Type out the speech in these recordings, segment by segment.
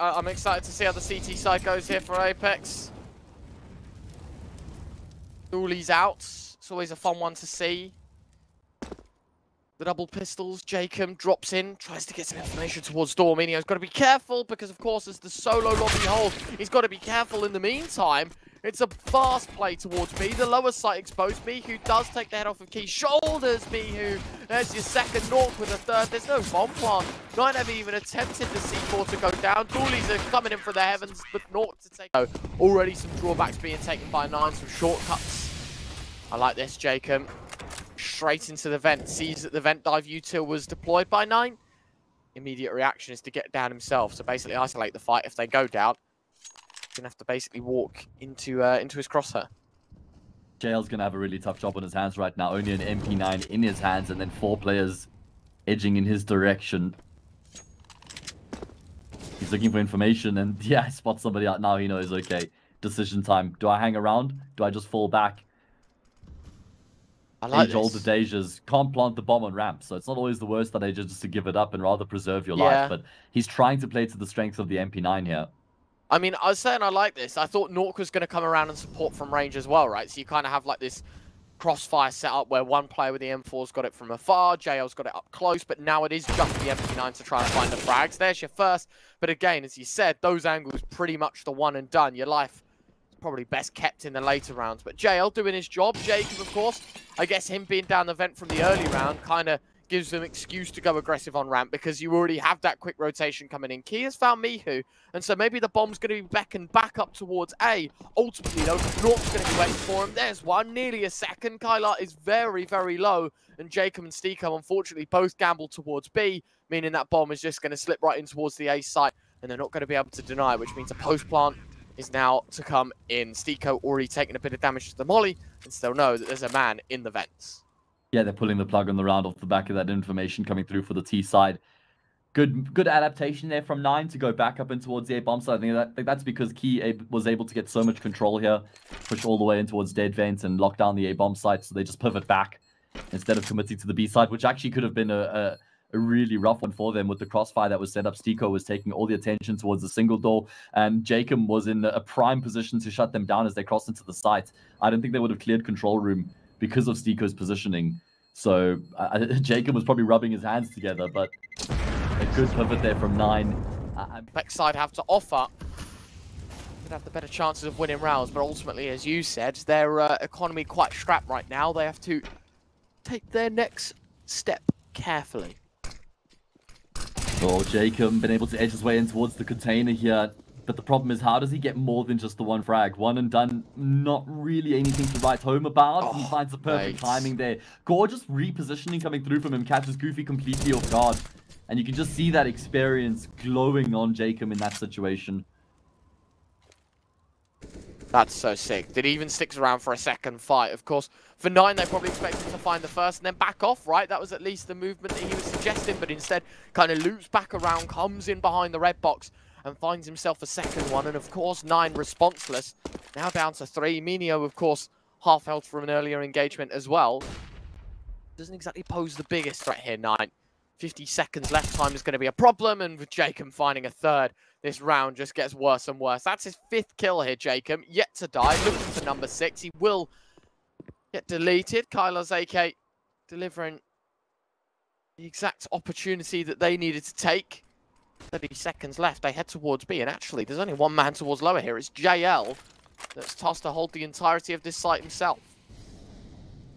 I'm excited to see how the CT side goes here for Apex. Dooley's out. It's always a fun one to see. The double pistols. Jacob drops in. Tries to get some information towards door. Minio's got to be careful because, of course, as the solo lobby holds, he's got to be careful in the meantime. It's a fast play towards B. The lower site exposed. Mihu does take the head off of Key. Shoulders Mihu. There's your second. Nork with a third. There's no bomb plant. 9 have even attempted the C4 to go down. Dooley's are coming in for the heavens, but Nork to take. Already some drawbacks being taken by 9, some shortcuts. I like this, Jacob. Straight into the vent. Sees that the vent dive util was deployed by 9. Immediate reaction is to get down himself. So basically isolate the fight if they go down. Gonna have to basically walk into his crosshair. JL's gonna have a really tough job on his hands right now. Only an MP9 in his hands, and then 4 players edging in his direction. He's looking for information, and yeah, I spot somebody out now. He knows. Okay, decision time. Do I hang around? Do I just fall back? I like all the dangers. Can't plant the bomb on ramp, so it's not always the worst that idea just to give it up and rather preserve your life. But he's trying to play to the strengths of the MP9 here. I mean, I was saying I like this. I thought Nork was going to come around and support from range as well, right? So you kind of have like this crossfire setup where one player with the M4's got it from afar, JL's got it up close, but now it is just the MP9 to try and find the frags. There's your first. But again, as you said, those angles pretty much the one and done. Your life is probably best kept in the later rounds. But JL doing his job. Jacob, of course, I guess him being down the vent from the early round kind of gives them excuse to go aggressive on ramp because you already have that quick rotation coming in. Key has found Mihu, and so maybe the bomb's going to be beckoned back up towards A. Ultimately, though, Nork's going to be waiting for him. There's one, nearly a second. Kylar is very, very low, and Jacob and Stiko, unfortunately, both gamble towards B, meaning that bomb is just going to slip right in towards the A site, and they're not going to be able to deny it, which means a post plant is now to come in. Stiko already taking a bit of damage to the molly, and still know that there's a man in the vents. Yeah, they're pulling the plug on the round off the back of that information coming through for the T side. Good adaptation there from 9 to go back up and towards the A bomb side. I think that's because Key was able to get so much control here, push all the way in towards dead vents and lock down the A bomb side. So they just pivot back instead of committing to the B side, which actually could have been a really rough one for them with the crossfire that was set up. Stiko was taking all the attention towards the single door, and Jacob was in a prime position to shut them down as they crossed into the site. I don't think they would have cleared control room because of Stiko's positioning. So Jacob was probably rubbing his hands together, but a good pivot there from 9. Backside have to offer. They'd have the better chances of winning rounds, but ultimately, as you said, their economy quite strapped right now. They have to take their next step carefully. So Jacob been able to edge his way in towards the container here. But the problem is, how does he get more than just the one frag? One and done, not really anything to write home about. Oh, he finds the perfect timing there. Gorgeous repositioning coming through from him, catches Goofy completely off guard. And you can just see that experience glowing on Jacob in that situation. That's so sick. That he even sticks around for a second fight. Of course, for 9, they probably expected to find the first and then back off, right? That was at least the movement that he was suggesting, but instead kind of loops back around, comes in behind the red box, and finds himself a second one. And of course, 9 responseless. Now down to 3. Minio, of course, half health from an earlier engagement as well. Doesn't exactly pose the biggest threat here, 9. 50 seconds left time is going to be a problem. And with Jacob finding a third, this round just gets worse and worse. That's his 5th kill here, Jacob. Yet to die. Looking for number 6. He will get deleted. Kylar's AK delivering the exact opportunity that they needed to take. 30 seconds left. They head towards B, and actually, there's only one man towards lower here. It's JL that's tasked to hold the entirety of this site himself.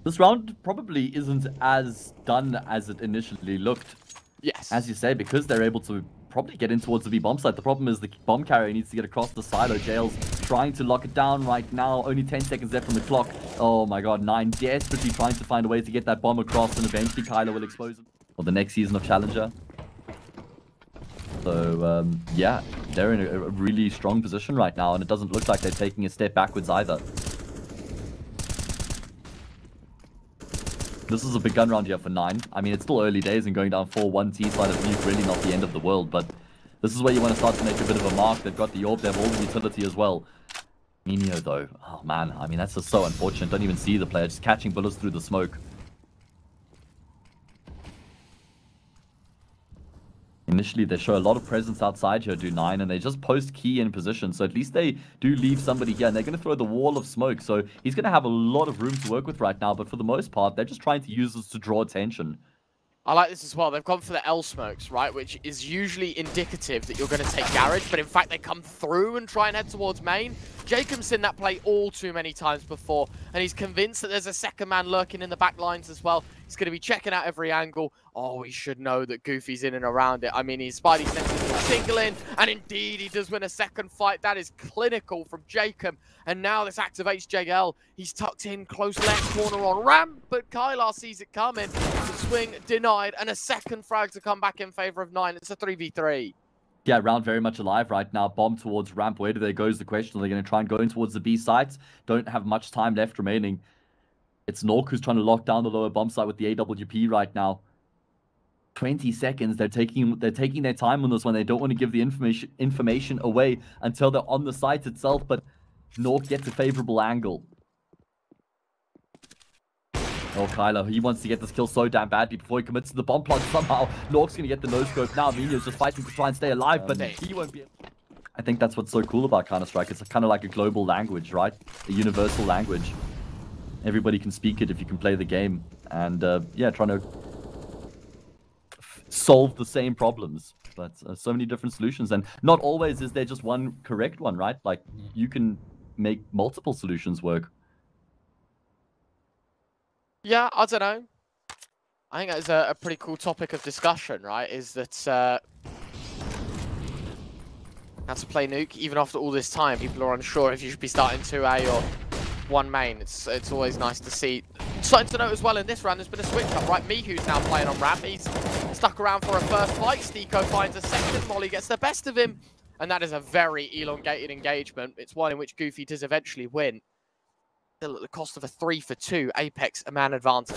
This round probably isn't as done as it initially looked. Yes. As you say, because they're able to probably get in towards the B bomb site. The problem is the bomb carrier needs to get across the silo. JL's trying to lock it down right now. Only 10 seconds left from the clock. Oh my god, 9 desperately trying to find a way to get that bomb across, and eventually Kylar will expose him for the next season of Challenger. So, yeah, they're in a really strong position right now, and it doesn't look like they're taking a step backwards either. This is a big gun round here for 9. I mean, it's still early days, and going down 4-1 T-side is really not the end of the world, but this is where you want to start to make a bit of a mark. They've got the orb, they have all the utility as well. Minio, though. Oh, man. I mean, that's just so unfortunate. Don't even see the player. Just catching bullets through the smoke. Initially, they show a lot of presence outside here, do 9, and they just post Key in position. So at least they do leave somebody here, and they're going to throw the wall of smoke. So he's going to have a lot of room to work with right now, but for the most part, they're just trying to use this to draw attention. I like this as well. They've gone for the L smokes, right, which is usually indicative that you're going to take garage, but in fact, they come through and try and head towards main. Jacob's seen that play all too many times before, and he's convinced that there's a second man lurking in the back lines as well. He's going to be checking out every angle. Oh, he should know that Goofy's in and around it. I mean, his Spidey senses will single in, and indeed, he does win a second fight. That is clinical from Jacob, and now this activates JL. He's tucked in, close left corner on ramp, but Kylar sees it coming. The swing denied, and a second frag to come back in favor of 9. It's a 3v3. Yeah, round very much alive right now. Bomb towards ramp. Where do they go is the question. They're going to try and go in towards the B site. Don't have much time left remaining. It's Nork who's trying to lock down the lower bomb site with the AWP right now. 20 seconds. They're taking their time on this one. They don't want to give the information away until they're on the site itself, but Nork gets a favorable angle. Oh, Kylar, he wants to get this kill so damn badly before he commits to the bomb plot somehow. Nork's going to get the no scope now. Minio's just fighting to try and stay alive, but he won't be able. I think that's what's so cool about Counter-Strike. It's kind of like a global language, right? A universal language. Everybody can speak it if you can play the game. And, yeah, trying to solve the same problems. But so many different solutions. And not always is there just one correct one, right? Like, you can make multiple solutions work. Yeah, I don't know. I think that's a pretty cool topic of discussion, right? Is that how to play Nuke, even after all this time, people are unsure if you should be starting 2A or one main. It's always nice to see. Exciting to note as well in this round, there's been a switch up, right? Mihu's now playing on ramp. He's stuck around for a first fight. Stiko finds a second. Molly gets the best of him. And that is a very elongated engagement. It's one in which Goofy does eventually win. Still at the cost of a 3-for-2. Apex, a man advantage.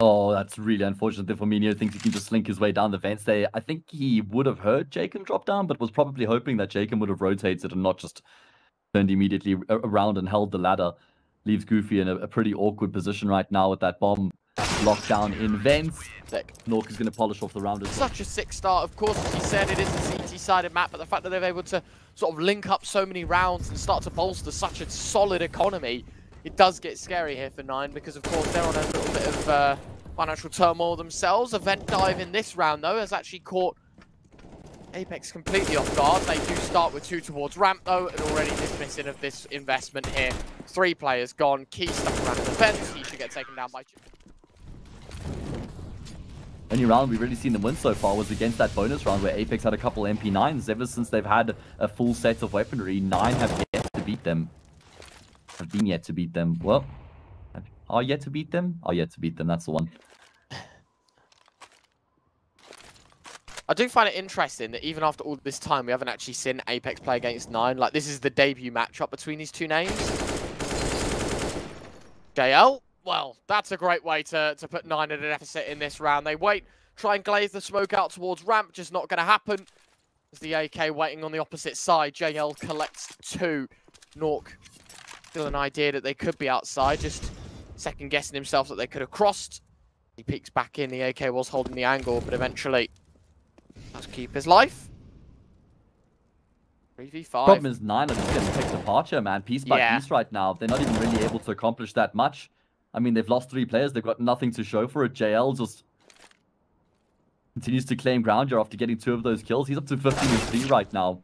Oh, that's really unfortunate. Therefore, Minio thinks he can just slink his way down the fence there. I think he would have heard Jacob drop down, but was probably hoping that Jacob would have rotated and not just turned immediately around and held the ladder. Leaves Goofy in a pretty awkward position right now with that bomb locked down in vents. Nork is going to polish off the round as well. Such a sick start. Of course, as you said, it is a CT-sided map, but the fact that they're able to sort of link up so many rounds and start to bolster such a solid economy, it does get scary here for 9 because, of course, they're on a little bit of financial turmoil themselves. A vent dive in this round, though, has actually caught Apex completely off guard. They do start with 2 towards ramp, though, and already dismissing of this investment here. 3 players gone. Key stuck around the fence. He should get taken down by... Only round we've really seen them win so far was against that bonus round where Apex had a couple MP9s. Ever since they've had a full set of weaponry, 9 have yet to beat them. Have been yet to beat them. Well, are yet to beat them? Are yet to beat them, that's the one. I do find it interesting that even after all this time, we haven't actually seen Apex play against 9. Like, this is the debut matchup between these two names. JL, well, that's a great way to put 9 at a deficit in this round. They wait, try and glaze the smoke out towards ramp, just not going to happen. There's the AK waiting on the opposite side. JL collects 2. Nork, still an idea that they could be outside, just second-guessing himself that they could have crossed. He peeks back in. The AK was holding the angle, but eventually... let's keep his life. 3v5. Problem is 9 are just getting picked apart here, man. Piece by piece right now. They're not even really able to accomplish that much. I mean, they've lost 3 players. They've got nothing to show for it. JL just continues to claim ground here after getting 2 of those kills. He's up to 15-3 right now.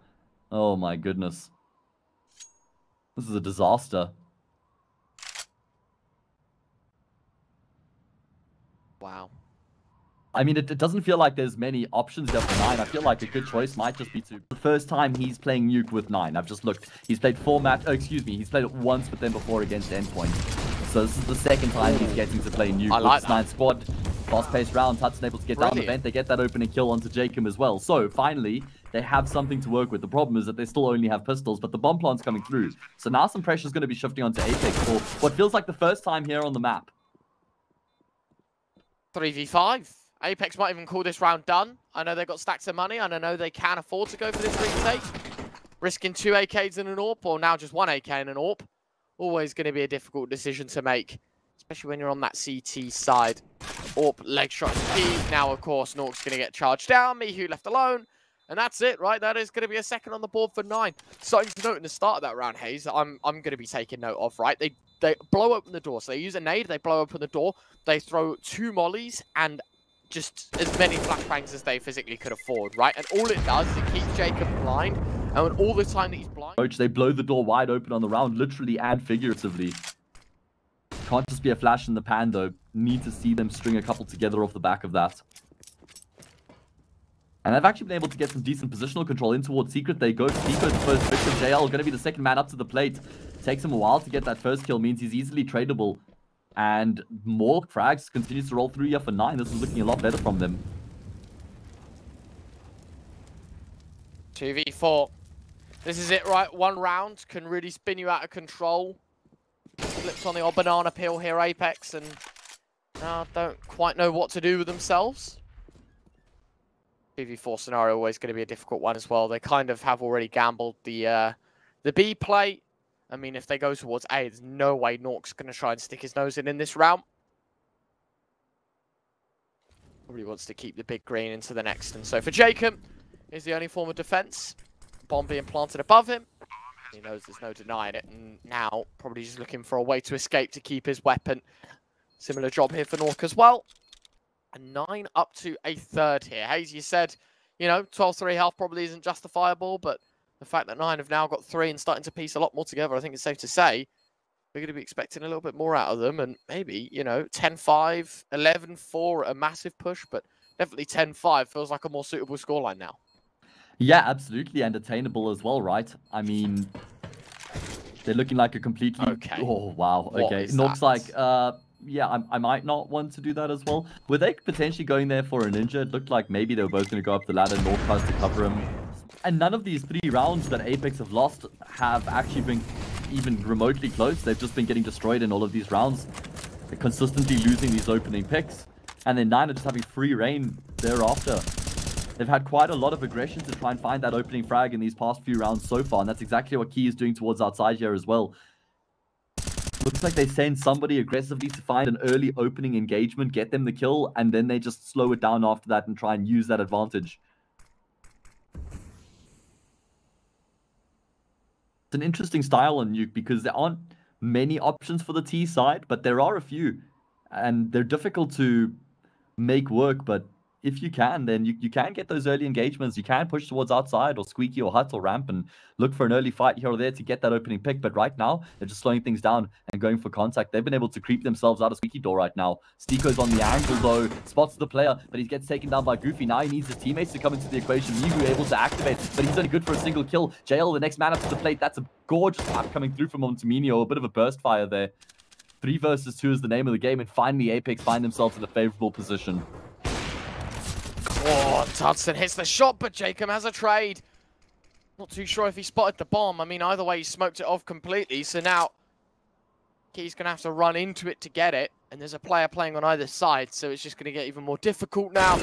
Oh, my goodness. This is a disaster. Wow. I mean, it doesn't feel like there's many options there for 9. I feel like a good choice might just be to... the first time he's playing Nuke with 9. I've just looked. He's played 4 matches... oh, excuse me. He's played it once with them before against Endpoint. So this is the second time he's getting to play Nuke with 9 squad. Fast-paced rounds. Hudson able to get down the vent. They get that opening kill onto Jacob as well. So, finally, they have something to work with. The problem is that they still only have pistols, but the bomb plant's coming through. So now some pressure's going to be shifting onto Apex for what feels like the first time here on the map. 3v5. Apex might even call this round done. I know they've got stacks of money, and I know they can afford to go for this retake. Risking 2 AKs and an AWP, or now just 1 AK and an AWP. Always going to be a difficult decision to make, especially when you're on that CT side. AWP, leg shot to Key. Now, of course, Nork's going to get charged down. Mihu left alone. And that's it, right? That is going to be a second on the board for 9. Something to note in the start of that round, Hayes, I'm going to be taking note of, right? They blow open the door. So they use a nade, they blow open the door, they throw 2 mollies and just as many flashbangs as they physically could afford, right? And all it does is it keeps Jacob blind. And all the time that he's blind... Coach, they blow the door wide open on the round, literally and figuratively. Can't just be a flash in the pan, though. Need to see them string a couple together off the back of that. And I've actually been able to get some decent positional control in towards Secret. They go. Secret, first victim. JL going to be the second man up to the plate. Takes him a while to get that first kill. Means he's easily tradable. And more frags continues to roll through here for 9. This is looking a lot better from them. 2v4. This is it, right? One round can really spin you out of control. Flips on the old banana peel here, Apex. And don't quite know what to do with themselves. 2v4 scenario always going to be a difficult one as well. They kind of have already gambled the B play. I mean, if they go towards A, there's no way Nork's going to try and stick his nose in this round. Probably wants to keep the big green into the next. And so for Jacob, is the only form of defense. Bomb being planted above him. He knows there's no denying it. And now, probably just looking for a way to escape to keep his weapon. Similar job here for Nork as well. A 9 up to a 3rd here. Hayes, you said, you know, 12-3 health probably isn't justifiable, but the fact that 9 have now got 3 and starting to piece a lot more together, I think it's safe to say we're going to be expecting a little bit more out of them, and maybe, you know, 10-5, 11-4, a massive push, but definitely 10-5 feels like a more suitable scoreline now. Yeah, absolutely, and attainable as well, right? I mean, they're looking like a completely... Okay. Oh, wow. Okay. Nork's like, yeah, I might not want to do that as well. Were they potentially going there for a ninja? It looked like maybe they were both going to go up the ladder. Nork tries to cover him. And none of these 3 rounds that Apex have lost have actually been even remotely close. They've just been getting destroyed in all of these rounds. They're consistently losing these opening picks. And then 9 are just having free reign thereafter. They've had quite a lot of aggression to try and find that opening frag in these past few rounds so far. And that's exactly what Key is doing towards outside here as well. Looks like they send somebody aggressively to find an early opening engagement, get them the kill, and then they just slow it down after that and try and use that advantage. It's an interesting style on Nuke because there aren't many options for the T side, but there are a few. And they're difficult to make work, but if you can, then you can get those early engagements. You can push towards outside or Squeaky or Hut or Ramp and look for an early fight here or there to get that opening pick. But right now, they're just slowing things down and going for contact. They've been able to creep themselves out of Squeaky door right now. Stiko's on the angle, though. Spots the player, but he gets taken down by Goofy. Now he needs his teammates to come into the equation. Mihu able to activate, but he's only good for a single kill. JL, the next man up to the plate. That's a gorgeous tap coming through from Minio. A bit of a burst fire there. 3 versus 2 is the name of the game. And finally, Apex find themselves in a favorable position. Oh, Hudson hits the shot, but Jacob has a trade. Not too sure if he spotted the bomb. I mean, either way, he smoked it off completely. So now, Key's going to have to run into it to get it. And there's a player playing on either side, so it's just going to get even more difficult now.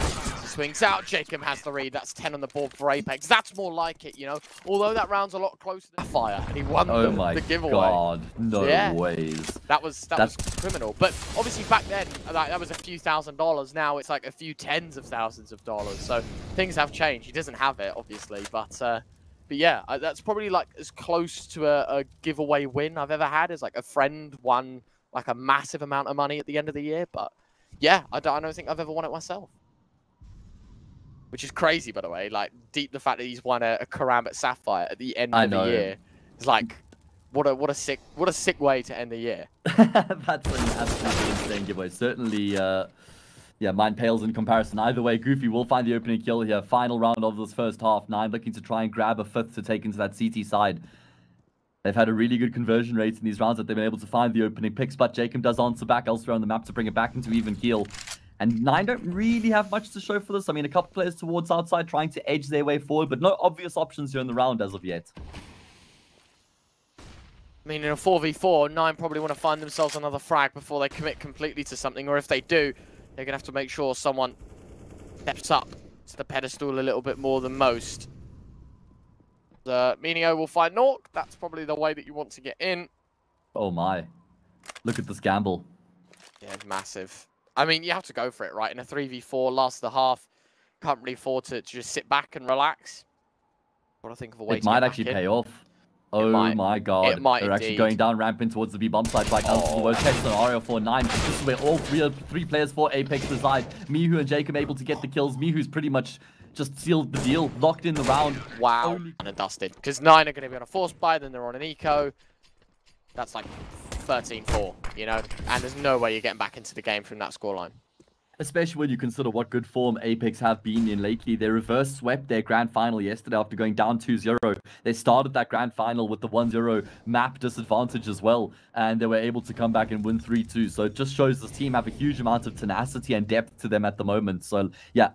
Swings out. Jacob has the read. That's 10 on the board for Apex. That's more like it, you know. Although that round's a lot closer than Fire. And he won the giveaway. Oh, my God. No ways. That was criminal. But obviously back then, like, that was a few $1,000s. Now it's like a few tens of thousands of $. So things have changed. He doesn't have it, obviously. But yeah, that's probably like as close to a giveaway win I've ever had. Is like a friend won like a massive amount of money at the end of the year. But yeah, I don't think I've ever won it myself. Which is crazy, by the way. Like, deep the fact that he's won a Karambit Sapphire at the end of the year. It's like, what a sick way to end the year. That's an absolutely insane giveaway. Certainly, yeah, mine pales in comparison. Either way, Goofy will find the opening kill here. Final round of this first half. 9 looking to try and grab a 5th to take into that CT side. They've had a really good conversion rate in these rounds that they've been able to find the opening picks, but Jacob does answer back elsewhere on the map to bring it back into even keel. And 9 don't really have much to show for this. I mean, a couple players towards outside trying to edge their way forward, but no obvious options here in the round as of yet. I mean, in a 4v4, 9 probably want to find themselves another frag before they commit completely to something. Or if they do, they're going to have to make sure someone steps up to the pedestal a little bit more than most. Minio will find Nork. That's probably the way that you want to get in. Oh, my. Look at this gamble. Yeah, massive. I mean, you have to go for it, right? In a 3v4, last of the half, can't really afford to just sit back and relax. What do I think of a way? It might actually pay off. Oh my god. It might. They're actually going down rampant towards the B bomb site right now. This is the worst case scenario for 9. This is where all three players for Apex reside. Mihu and Jacob able to get the kills. Mihu's pretty much just sealed the deal, locked in the round. Wow. And dusted. Because 9 are going to be on a force buy, then they're on an eco. That's like 13-4, you know? And there's no way you're getting back into the game from that scoreline. Especially when you consider what good form Apex have been in lately. They reverse swept their grand final yesterday after going down 2-0. They started that grand final with the 1-0 map disadvantage as well, and they were able to come back and win 3-2. So it just shows this team have a huge amount of tenacity and depth to them at the moment. So yeah,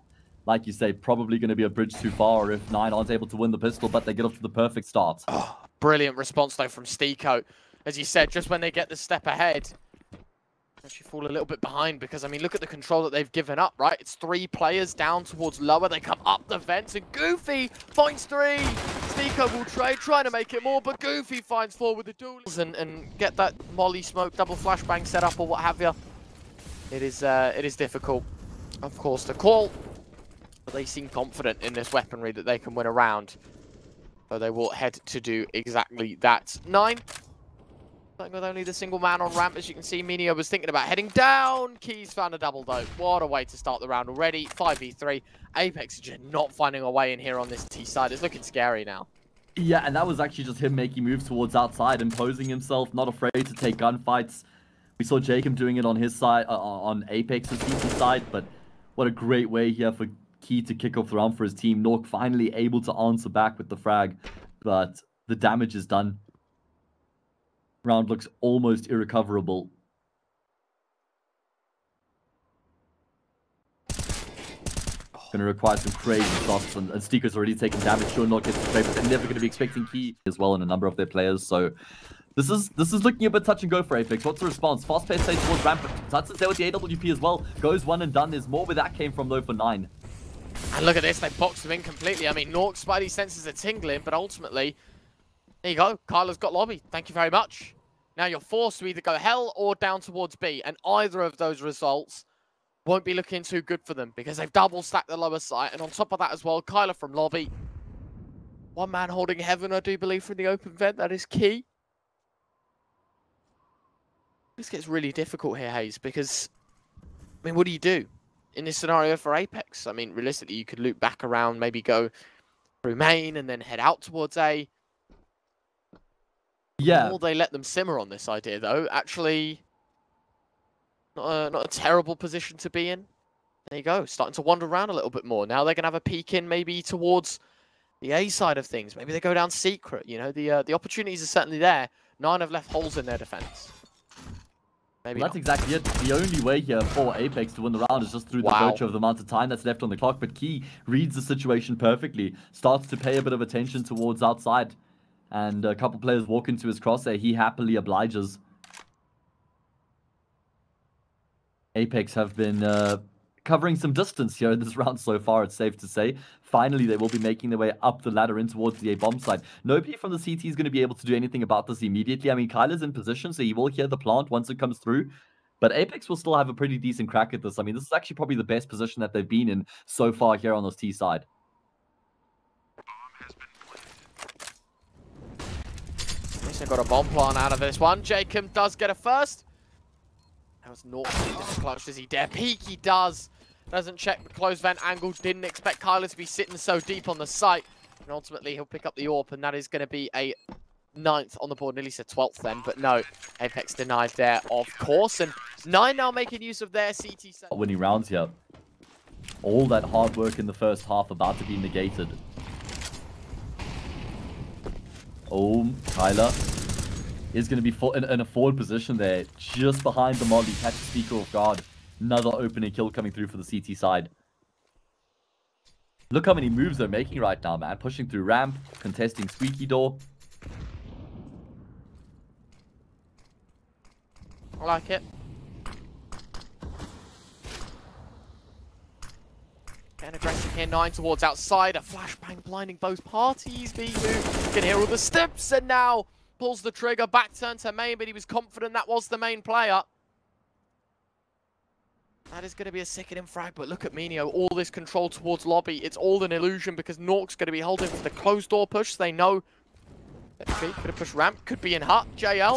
like you say, probably going to be a bridge too far if 9 aren't able to win the pistol, but they get off to the perfect start. Oh, brilliant response though from Stiko. As you said, just when they get the step ahead, actually fall a little bit behind, because I mean, look at the control that they've given up, right? It's three players down towards lower. They come up the vents and Goofy finds three. Stiko will trade, trying to make it more, but Goofy finds four with the duels and get that molly smoke double flashbang set up or what have you. It is difficult, of course, to call, but they seem confident in this weaponry that they can win a round, so they will head to do exactly that. 9 with only the single man on ramp, as you can see. Minio was thinking about heading down. Key's found a double though. What a way to start the round already. 5v3. Apex is just not finding a way in here on this T side. It's looking scary now. Yeah, and that was actually just him making moves towards outside, imposing himself, not afraid to take gunfights. We saw Jacob doing it on his side, on Apex's CT side, but what a great way here for Key to kick off the round for his team. Nork finally able to answer back with the frag, but the damage is done. Round looks almost irrecoverable. Gonna require some crazy shots, and Stiko's already taken damage. Sure, not gets the play, but they're never gonna be expecting Key as well, and a number of their players. So this is looking a bit touch and go for Apex. What's the response? Fast paced play towards rampant. Hudson's there with the AWP as well. Goes one and done. There's more where that came from though for 9. And look at this, they boxed him in completely. I mean, Nork's spidey senses are tingling, but ultimately, there you go. Kylar's got lobby. Thank you very much. Now you're forced to either go hell or down towards B, and either of those results won't be looking too good for them because they've double stacked the lower site, and on top of that as well, Kylar from lobby. One man holding heaven, I do believe, from the open vent. That is Key. This gets really difficult here, Hayes, because, I mean, what do you do in this scenario for Apex? I mean, realistically, you could loop back around, maybe go through main and then head out towards A. Yeah. The more they let them simmer on this idea, though, actually, not a terrible position to be in. There you go, starting to wander around a little bit more. Now they're going to have a peek in maybe towards the A side of things. Maybe they go down secret, you know. The opportunities are certainly there. 9 have left holes in their defense. Maybe well, that's exactly it. The only way here for Apex to win the round is just through the virtue of the amount of time that's left on the clock. But Key reads the situation perfectly, starts to pay a bit of attention towards outside. And a couple players walk into his crosshair. He happily obliges. Apex have been covering some distance here in this round so far, it's safe to say. Finally, they will be making their way up the ladder in towards the A bomb side. Nobody from the CT is going to be able to do anything about this immediately. I mean, Kyler's in position, so he will hear the plant once it comes through. But Apex will still have a pretty decent crack at this. I mean, this is actually probably the best position that they've been in so far here on this T side. They got a bomb plant out of this one. Jacob does get a first. That was not in the clutch. Does he dare peek? He does. Doesn't check the close vent angle. Didn't expect Kylar to be sitting so deep on the site. And ultimately, he'll pick up the AWP, and that is going to be a 9th on the board. Nearly said 12th then, but no. Apex denied there, of course. And 9 now making use of their CT set. Winning rounds here. All that hard work in the first half about to be negated. Oh, Kylar is going to be in a forward position there, just behind the molly. Catch the speaker off guard. Another opening kill coming through for the CT side. Look how many moves they're making right now, man. Pushing through ramp, contesting squeaky door. I like it. And aggressive here, 9 towards outside. A flashbang blinding both parties. Mihu can hear all the steps and now pulls the trigger. Back turn to main, but he was confident that was the main player. That is going to be a second in frag, but look at Minio. All this control towards lobby. It's all an illusion because Nork's going to be holding for the closed door push. They know that Key could have pushed ramp. Could be in hut. JL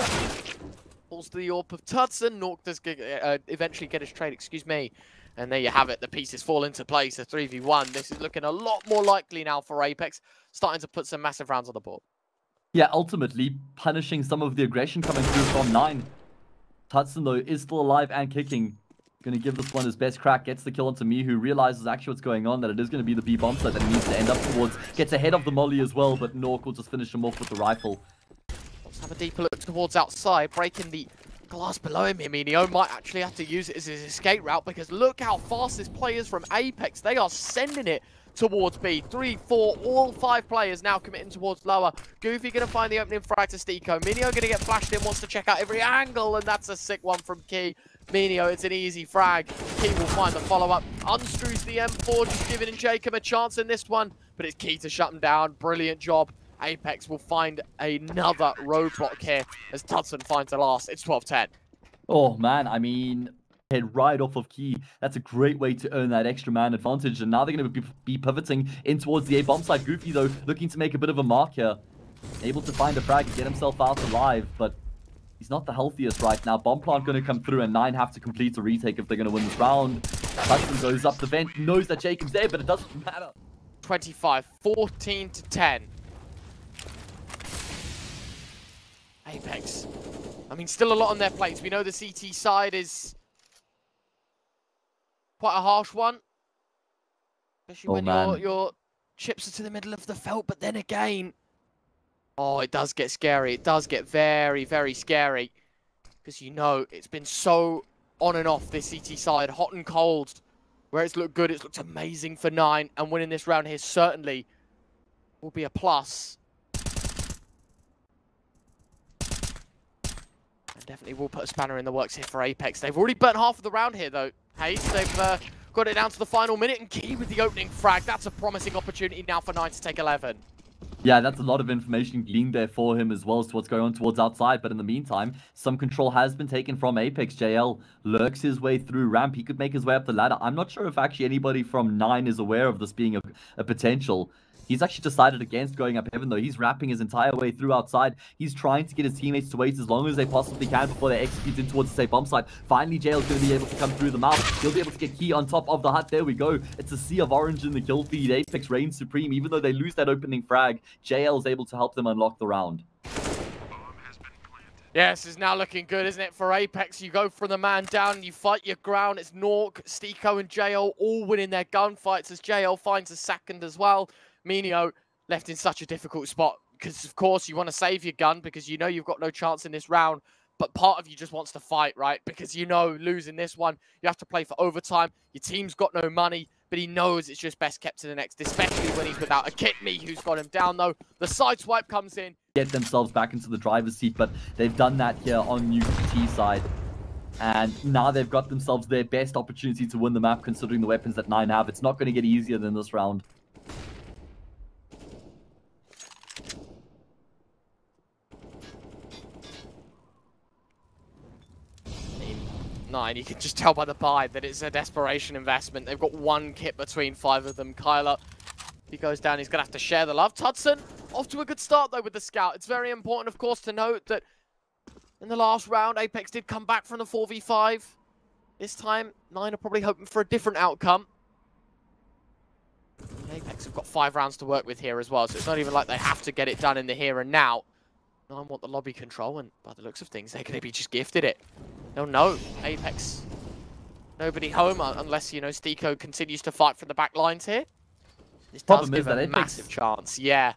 pulls to the AWP of Hudson. Nork does eventually get his trade. Excuse me. And there you have it. The pieces fall into place. A 3v1. This is looking a lot more likely now for Apex. Starting to put some massive rounds on the board. Yeah, ultimately punishing some of the aggression coming through from 9. Hudson, though, is still alive and kicking. Going to give this one his best crack. Gets the kill onto Mihu. Realizes actually what's going on, that it is going to be the B-bomb site that he needs to end up towards. Gets ahead of the molly as well, but Nork will just finish him off with the rifle. Let's have a deeper look towards outside. Breaking the glass below him. Minio might actually have to use it as his escape route, because look how fast this player is from Apex. They are sending it towards B. 3, 4, all 5 players now committing towards lower. Goofy going to find the opening frag to Stiko. Minio going to get flashed in, wants to check out every angle, and that's a sick one from Key. Minio, it's an easy frag. Key will find the follow-up. Unscrews the M4, just giving Jacob a chance in this one, but it's Key to shut him down. Brilliant job. Apex will find another roadblock here as Hudson finds the last. It's 12-10. Oh, man, I mean, head right off of Key. That's a great way to earn that extra man advantage. And now they're going to be pivoting in towards the A bomb side. Goofy, though, looking to make a bit of a mark here. Able to find a frag and get himself out alive, but he's not the healthiest right now. Bomb plant going to come through, and 9 have to complete a retake if they're going to win this round. Hudson goes up the vent, knows that Jacob's there, but it doesn't matter. 25, 14 to 10. Apex. I mean, still a lot on their plates. We know the CT side is quite a harsh one. Especially when your chips are to the middle of the felt, but then again, oh, it does get scary. It does get very, very scary. Because, you know, it's been so on and off this CT side, hot and cold. Where it's looked good, it's looked amazing for 9. And winning this round here certainly will be a plus. And definitely will put a spanner in the works here for Apex. They've already burnt half of the round here, though. Hayes, they've got it down to the final minute. And Key with the opening frag. That's a promising opportunity now for 9 to take 11. Yeah, that's a lot of information gleaned there for him as well as to what's going on towards outside. But in the meantime, some control has been taken from Apex. JL lurks his way through ramp. He could make his way up the ladder. I'm not sure if actually anybody from 9 is aware of this being a potential. He's actually decided against going up heaven, though. He's rapping his entire way through outside. He's trying to get his teammates to wait as long as they possibly can before they execute in towards the safe bomb site. Finally, JL's going to be able to come through the mouth. He'll be able to get Key on top of the hut. There we go. It's a sea of orange in the kill feed. Apex reigns supreme. Even though they lose that opening frag, JL's able to help them unlock the round. Yes, it's now looking good, isn't it, for Apex? You go from the man down, you fight your ground. It's Nork, Stiko, and JL all winning their gunfights as JL finds a second as well. Minio left in such a difficult spot because, of course, you want to save your gun because you know you've got no chance in this round, but part of you just wants to fight, right? Because you know losing this one, you have to play for overtime. Your team's got no money, but he knows it's just best kept to the next, especially when he's without a kit. Mihu's got him down, though. The side swipe comes in. Get themselves back into the driver's seat, but they've done that here on UT side. And now they've got themselves their best opportunity to win the map considering the weapons that 9 have. It's not going to get easier than this round. You can just tell by the buy that it's a desperation investment. They've got one kit between 5 of them. Kylar, if he goes down, he's going to have to share the love. Hudson, off to a good start, though, with the scout. It's very important, of course, to note that in the last round, Apex did come back from the 4v5. This time, 9 are probably hoping for a different outcome. And Apex have got 5 rounds to work with here as well, so it's not even like they have to get it done in the here and now. 9 want the lobby control, and by the looks of things, they're going to be just gifted it. They'll know Apex. Nobody home unless, you know, Stiko continues to fight from the back lines here. This does give a massive chance, yeah.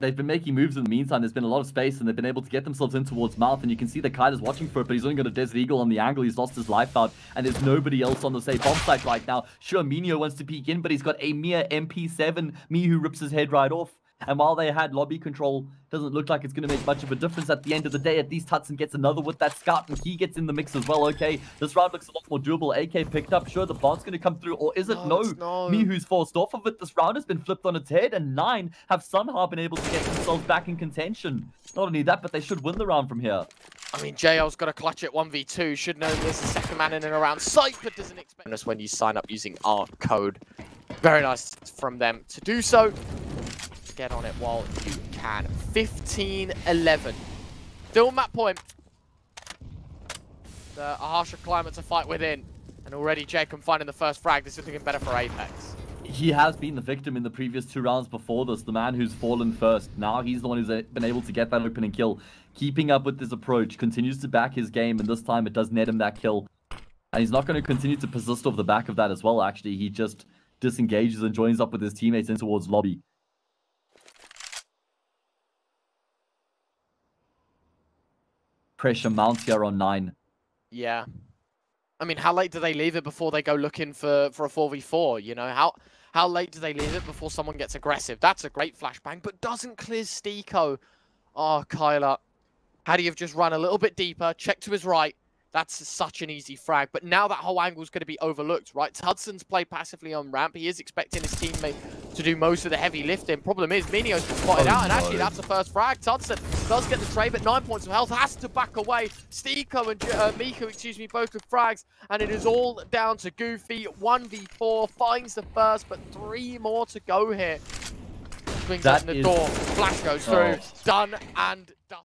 They've been making moves in the meantime. There's been a lot of space, and they've been able to get themselves in towards mouth. And you can see that Kyler's watching for it, but he's only got a Desert Eagle on the angle. He's lost his life out, and there's nobody else on the safe bomb site right now. Sure, Minio wants to peek in, but he's got a mere MP7. Mihu rips his head right off. And while they had lobby control, doesn't look like it's going to make much of a difference at the end of the day. At least Hudson gets another with that scout, and he gets in the mix as well. Okay, this round looks a lot more doable. AK picked up. Sure, the plant's going to come through, or is it? No. Mihu's forced off of it. This round has been flipped on its head, and 9 have somehow been able to get themselves back in contention. Not only that, but they should win the round from here. I mean, JL's got to clutch at 1v2. Should know there's a second man in and around sight, but doesn't expect us when you sign up using our code. Very nice from them to do so. Get on it while you can. 15-11. Still map point. A harsher climate to fight within. And already Jacob finding the first frag. This is looking better for Apex. He has been the victim in the previous two rounds before this, the man who's fallen first. Now he's the one who's been able to get that opening kill. Keeping up with this approach, continues to back his game, and this time it does net him that kill. And he's not going to continue to persist off the back of that as well, actually. He just disengages and joins up with his teammates in towards lobby. Pressure mounts here on 9. Yeah. I mean, how late do they leave it before they go looking for a 4v4? You know, how late do they leave it before someone gets aggressive? That's a great flashbang, but doesn't clear Stiko. Oh, Kylar, had he have just run a little bit deeper, checked to his right, that's such an easy frag. But now that whole angle is going to be overlooked, right? Hudson's played passively on ramp. He is expecting his teammate to do most of the heavy lifting. Problem is, Minio's been spotted out, and actually that's the first frag. Hudson does get the trade, but 9 points of health, has to back away. Stiko and Mihu, both with frags, and it is all down to Goofy. 1v4, finds the first, but 3 more to go here. Swings in the door, flash goes through, done and done.